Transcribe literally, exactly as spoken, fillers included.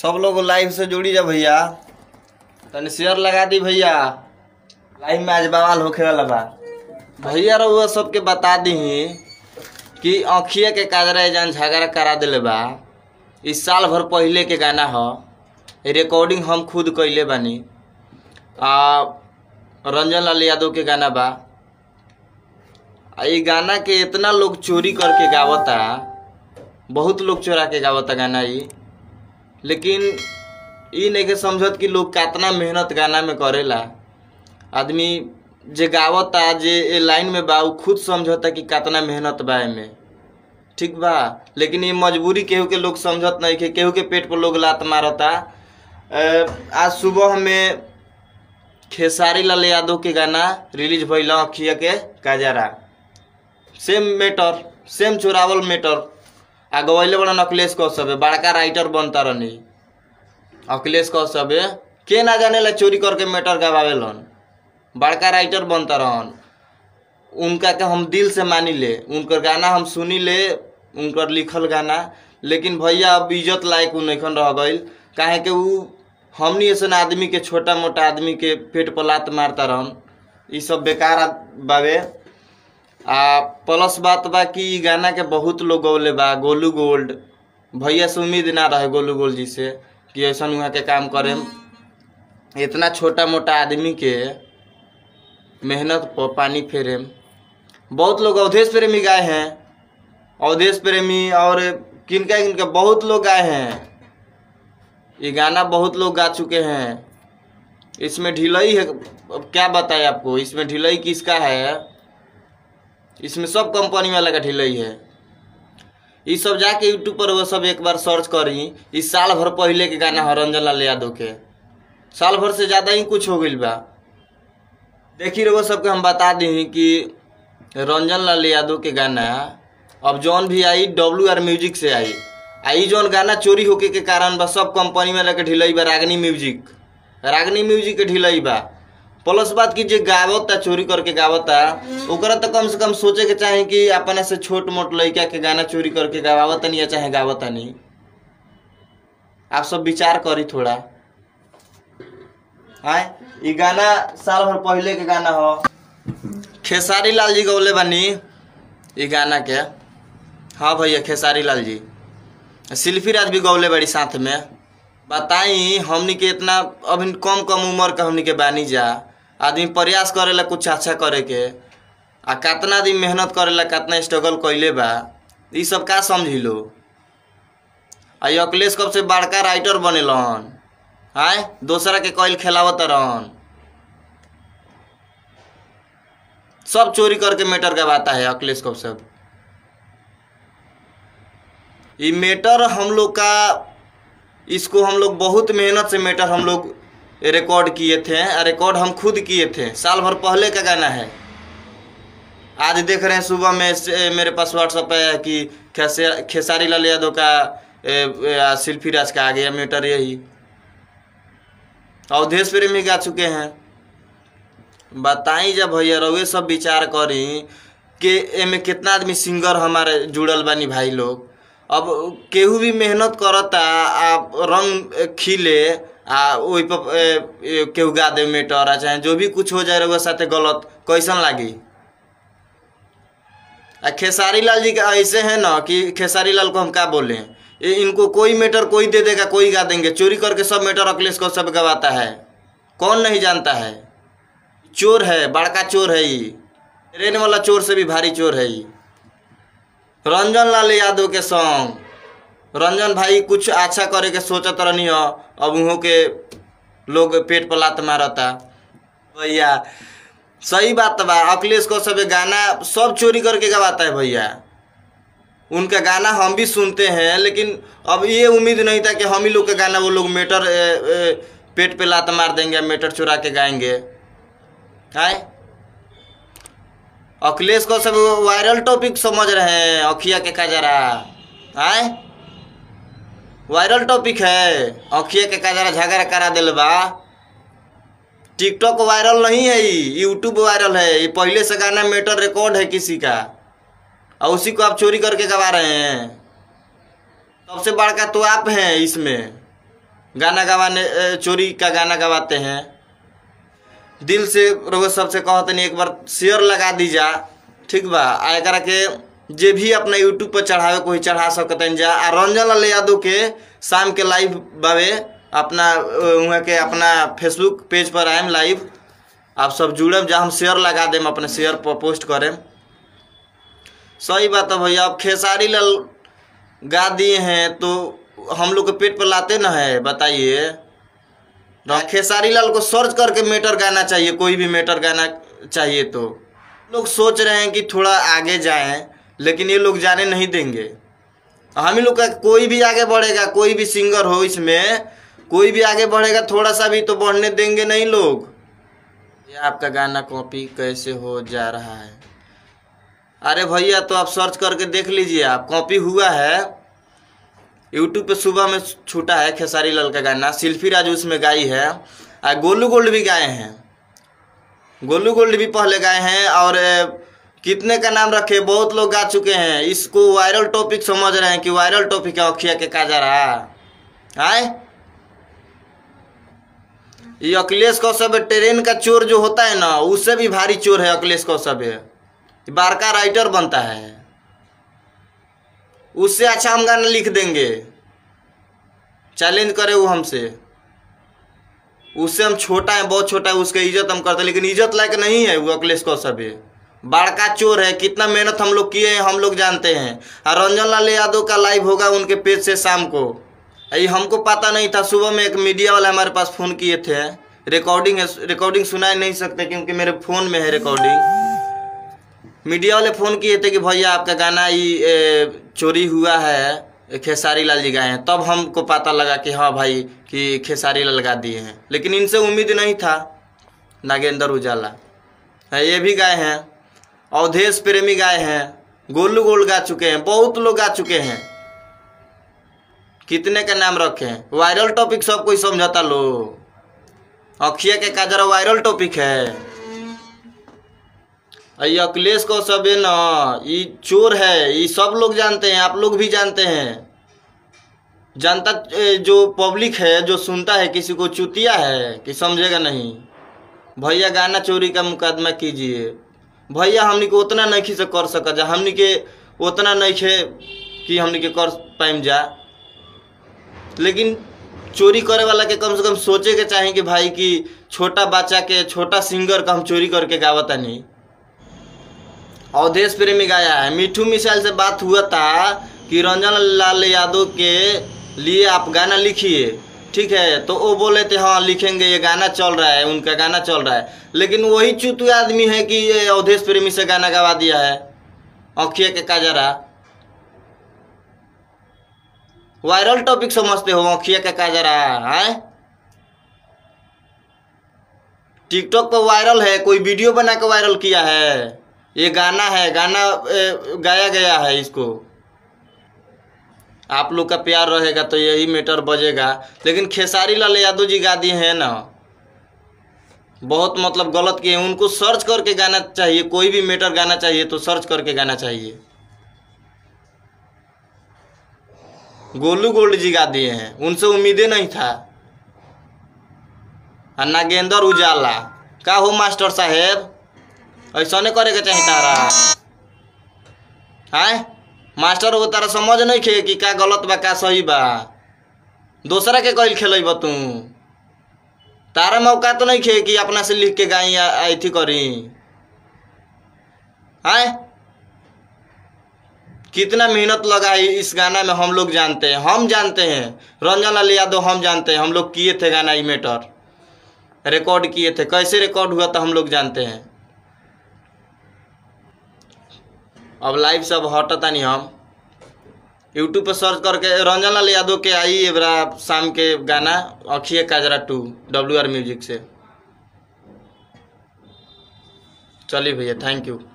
सब लोग लाइव से जुड़ी जा भैया, तनी शेयर लगा दी भैया। लाइव में आज बवाल होखे वाला बा भैया। रउआ सबके बता दी कि आँखिया के काजरा जान झगड़ा करा दिले बा। इस साल भर पहले के गाना हो, रिकॉर्डिंग हम खुद कैले बानी। रंजन लाल यादव के गाना बा। ये गाना के इतना लोग चोरी करके गावता, बहुत लोग चोरा के गावता गाना ये। लेकिन ये नहीं के समझत कि लोग कितना मेहनत गाना में करेला। आदमी जे गावता, जे लाइन में बा, खुद समझता कि कितना मेहनत बा में, ठीक बा। लेकिन ये मजबूरी केहू के लोग समझत नहीं के, केहू के पेट पर लोग लात मारता। आज सुबह में खेसारी लाल यादव के गाना रिलीज भइल आँखिया के काजरा। सेम मेटर, सेम चोरावल मेटर। आ गवैले बड़ा अखिलेश कश्यप, बड़का राइटर बनता रहनी अखिलेश कश्यप। के ना जाने ला चोरी करके मेटर गवावेलन, बड़का राइटर बनता रहन। उनका के हम दिल से मानी ले, उनकर गाना हम सुनी ले, उनकर लिखल गाना। लेकिन भैया अब इज्जत लायक उ नैखन रह गइल, काहे के उ हमनी ऐसा आदमी के, छोटा मोटा आदमी के पेट पर लात मारता रहन। ये सब बेकार बावे। आ प्लस बात बा कि गाना के बहुत लोग गौले बा। गोलू गोल्ड भैया से उम्मीद ना रहे गोलू गोल्ड जी से कि ऐसा वहाँ के काम करे। इतना छोटा मोटा आदमी के मेहनत पर पानी फेरे। बहुत लोग अवधेश प्रेमी गाए हैं, अवधेश प्रेमी और किनका किनका बहुत लोग गाए हैं। ये गाना बहुत लोग गा चुके हैं। इसमें ढिलाई है, अब क्या बताएं आपको। इसमें ढिलाई किसका है? इसमें सब कंपनी वाला का ढिलाई है। ये सब जाके यूट्यूब पर वो सब एक बार सर्च करी। इस साल भर पहले के गाना है रंजन लाल यादव के, साल भर से ज़्यादा ही कुछ हो गई बा। देखिए वो सबके हम बता दी कि रंजन लाल यादव के गाना अब जौन भी आई डब्ल्यू आर म्यूजिक से आई। आई जोन गाना चोरी होके के कारण बा सब कंपनी में लगे ढिलाई बा। रागनी म्यूजिक, रागनी म्यूजिक के ढिलाई बा। प्लस बात कि जे गावता, चोरी करके गावता, ओकरा तो कम से कम सोचे के चाहे कि अपने से छोट मोट लड़का के गाना चोरी करके गावावता नहीं, चाहे गावता नहीं। आप सब विचार करी थोड़ा। हाँ, ये गाना साल भर पहले के गाना हो। खेसारी लाल जी गौले बानी ये गाना के। हाँ भैया, खेसारी लाल जी, शिल्पी राज भी गौले बड़ी साथ में। बताई हमनी के इतना अब कम कम उम्र का हमनी के बानी जा। आदमी प्रयास करेला कुछ अच्छा करे के, आ कितना दिन मेहनत करेला, कितना स्ट्रगल कैले बा। ये सब का समझी लो। आई अखिलेश कब से बड़का राइटर बनेलन। आय दूसरा के कैल खेलावत रहन। सब चोरी करके मैटर गवाता है अखिलेश कश्यप। ये मेटर हम लोग का, इसको हम लोग बहुत मेहनत से मेटर हम लोग रिकॉर्ड किए थे। रिकॉर्ड हम खुद किए थे, साल भर पहले का गाना है। आज देख रहे हैं सुबह में मेरे पास व्हाट्सएप आया कि खेसारी लाल यादव का, शिल्पी राज का आ गया मेटर। यही अवधेश प्रेमी गा चुके हैं। बताई जब भैया रउए सब विचार करी कि एमे कितना आदमी सिंगर हमारे जुड़ल बानी भाई लोग। अब केहू भी मेहनत करता, आप रंग खिले आ वही पर केहू गा दे मेटर, आ चाहे जो भी कुछ हो जाए रउआ साथे गलत, कैसन लागी। आ खेसारी लाल जी का ऐसे है ना कि खेसारी लाल को हम क्या बोले। इनको कोई मेटर कोई दे देगा, कोई गा देंगे। चोरी करके सब मेटर अखिलेश को सब गवाता है, कौन नहीं जानता है। चोर है, बड़का चोर है ये, ट्रेन वाला चोर से भी भारी चोर है ये रंजन लाल यादव के सॉन्ग। रंजन भाई कुछ अच्छा करे के सोचत रहनी हो, अब वहाँ के लोग पेट पर लात मारता। भैया सही बात बा, अखिलेश को सब गाना सब चोरी करके गवाता है भैया। उनका गाना हम भी सुनते हैं, लेकिन अब ये उम्मीद नहीं था कि हम ही लोग का गाना वो लोग मेटर ए, ए, पेट पे लात मार देंगे, मेटर चुरा के गाएंगे। आए अखिलेश को सब वायरल टॉपिक समझ रहे हैं आँखिया के काजरा। आए वायरल टॉपिक है आँखिया के काजरा, झगड़ा करा दिल बा। टिकटॉक वायरल नहीं है, यूट्यूब वायरल है। ये पहले से गाना मेटर रिकॉर्ड है किसी का, और उसी को आप चोरी करके गवा रहे हैं। सबसे बड़का तो आप हैं इसमें। गाना गवाने चोरी का गाना गवाते हैं। दिल से रोग सबसे कहते नहीं एक बार शेयर लगा दीजा, ठीक बा। आय करा के जे भी अपना यूट्यूब पर चढ़ावे कोई चढ़ा सकते हैं जा। आ रंजन लाल यादव के शाम के लाइव बावे अपना वहाँ के अपना फेसबुक पेज पर आएम लाइव, आप सब जुड़ब जा, हम शेयर लगा देम, अपने शेयर पर पोस्ट करें। सही बात है भैया, अब खेसारी लाल गा दिए हैं तो हम लोग के पेट पर लाते ना है, बताइए। खेसारी लाल को सर्च करके मैटर गाना चाहिए, कोई भी मैटर गाना चाहिए। तो लोग सोच रहे हैं कि थोड़ा आगे जाएं, लेकिन ये लोग जाने नहीं देंगे। हम लोग का कोई भी आगे बढ़ेगा, कोई भी सिंगर हो इसमें कोई भी आगे बढ़ेगा, थोड़ा सा भी तो बढ़ने देंगे नहीं लोग। ये आपका गाना कॉपी कैसे हो जा रहा है? अरे भैया, तो आप सर्च करके देख लीजिए, आप कॉपी हुआ है। यूट्यूब पे सुबह में छूटा है खेसारी लाल का गाना, शिल्पी राज उसमें गाई है, और गोलू गोल्ड भी गाए हैं। गोलू गोल्ड भी पहले गाए हैं, और कितने का नाम रखे, बहुत लोग गा चुके हैं। इसको वायरल टॉपिक समझ रहे हैं कि वायरल टॉपिक है अंखिया के काजरा। आए ये अखिलेश कश्यप ट्रेन का चोर जो होता है ना, उससे भी भारी चोर है अखिलेश कश्यप। बारका राइटर बनता है, उससे अच्छा हम गाना लिख देंगे। चैलेंज करे वो हमसे, उससे हम छोटा है, बहुत छोटा है, उसके इज्जत हम करते, लेकिन इज्जत लायक नहीं है वो अखिलेश कश्यप। बड़का चोर है, कितना मेहनत हम लोग किए हैं हम लोग जानते हैं। और रंजन लाल यादव का लाइव होगा उनके पेज से शाम को। ये हमको पता नहीं था, सुबह में एक मीडिया वाला हमारे पास फ़ोन किए थे। रिकॉर्डिंग है, रिकॉर्डिंग सुना नहीं सकते क्योंकि मेरे फ़ोन में है रिकॉर्डिंग। मीडिया वाले फ़ोन किए थे कि भैया आपका गाना ये चोरी हुआ है, खेसारी लाल जी गाए हैं। तब हमको पता लगा कि हाँ भाई कि खेसारी लाल गा दिए हैं, लेकिन इनसे उम्मीद नहीं था। नागेंद्र उजाला ये भी गाए हैं, अवधेश प्रेमी गाए हैं, गोलू गोल्ड गा चुके हैं, बहुत लोग गा चुके हैं। कितने का नाम रखे हैं? वायरल टॉपिक सब कोई समझता लो, अंखिया के काजरा वायरल टॉपिक है। ये अखिलेश को सब है ना, ये चोर है, ये सब लोग जानते हैं, आप लोग भी जानते हैं। जनता जो पब्लिक है जो सुनता है, किसी को चुतिया है कि समझेगा नहीं। भैया गाना चोरी का मुकदमा कीजिए भैया, हमने को उतना नहीं से कर सक जा, हमने के उतना नहीं है कि हमने के कर पाइम जा। लेकिन चोरी करे वाला के कम से कम सोचे के चाहें कि भाई कि छोटा बच्चा के, छोटा सिंगर का हम चोरी करके गावता नहीं। अवधेश प्रेमी गाया है। मिठू मिसाइल से बात हुआ था कि रंजन लाल यादव के लिए आप गाना लिखिए, ठीक है। तो वो बोले थे हाँ लिखेंगे, ये गाना चल रहा है, उनका गाना चल रहा है। लेकिन वही चुतू आदमी है कि ये अवधेश प्रेमी से गाना गवा दिया है अंखिया के काजरा। वायरल टॉपिक समझते हो अंखिया के काजरा है? टिकटॉक पर वायरल है, कोई वीडियो बना के वायरल किया है। ये गाना है, गाना गाया गया है। इसको आप लोग का प्यार रहेगा तो यही मैटर बजेगा। लेकिन खेसारी लाल यादव जी गा दिए हैं ना, बहुत मतलब गलत किए। उनको सर्च करके गाना चाहिए, कोई भी मैटर गाना चाहिए तो सर्च करके गाना चाहिए। गोलू गोल्ड जी गा दिए हैं, उनसे उम्मीदें नहीं था। नागेंद्र उजाला का हो मास्टर साहेब, ऐसा नहीं करेगा चाहिए तारा। हैं मास्टर वो तारा समझ नहीं खे कि का गलत बा का सही बा, दूसरा के कल खेलब तू। तारा मौका तो नहीं खे कि अपना से लिख के गाई अथी करी। आए कितना मेहनत लगाई इस गाना में, हम लोग जानते हैं, हम जानते हैं। रंजन लाल यादव हम जानते हैं, हम लोग किए थे गाना, ये मैटर रिकॉर्ड किए थे। कैसे रिकॉर्ड हुआ तो हम लोग जानते हैं। अब लाइव सब हटता नहीं, हम यूट्यूब पर सर्च करके रंजन लाल यादव के आई एबरा शाम के गाना अंखिया काजरा टू डब्ल्यू आर म्यूजिक से। चलिए भैया, थैंक यू।